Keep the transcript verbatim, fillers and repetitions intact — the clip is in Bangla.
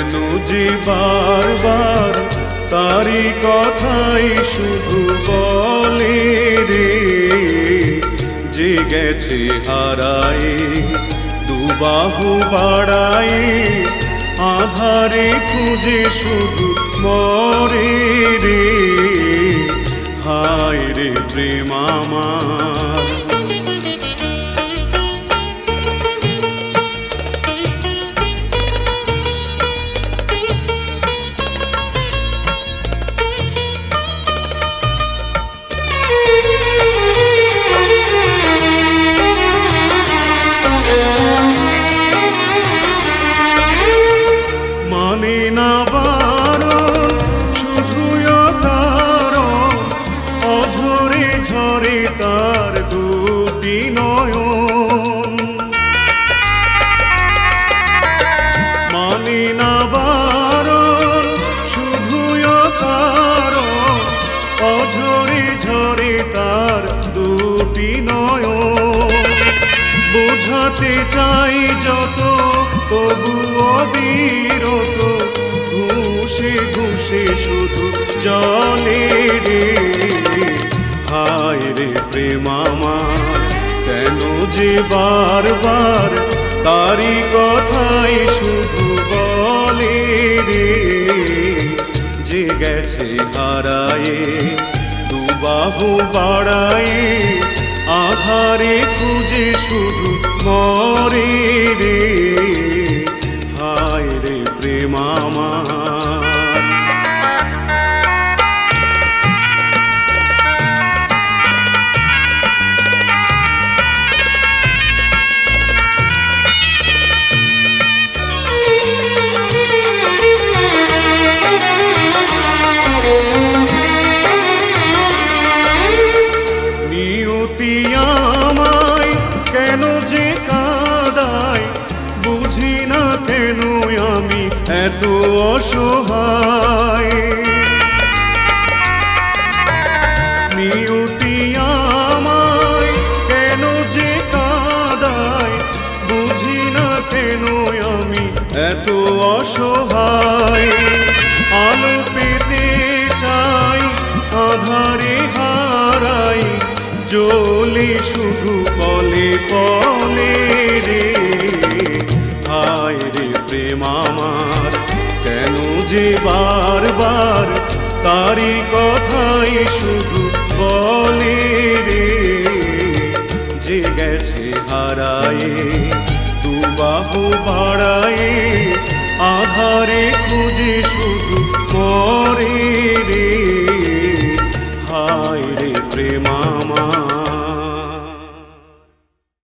কেনো যে বারবার তারি কথাই শুধু বলে রে, যে গেছে হারাই দুবাহু বাড়াই আধারে খুঁজে শুধু মরে রে। হায় রে প্রেম আমার, বোঝাতে চাই যত তবুও বিরত ঘুষে ঘুষে শুধু জলে রে। হায় রে প্রেম আমার, কেন যে বারবার তারি কথাই শুধু বলে রে, যে গেছে হারায়ে দুবাহু বাড়ায়ে আধারে খুঁজে শুধু মরে রে। হায় রে প্রেম আমার। এত অসহায় নিয়তি আমায় কেন যে কাঁদায়, বুঝি না কেন আমি এত অসহায়। আলো পেতে চাই আধারে হারাই জ্বলি শুধু পলে পলে রে। হায় রে প্রেম আমার, যে বারবার তারি কথাই শুধু বলে রে, যে গেছে হারায়ে দুবাহু বাড়ায়ে আধারে খুঁজে শুধু করে রে। হায় রে প্রেম আমার।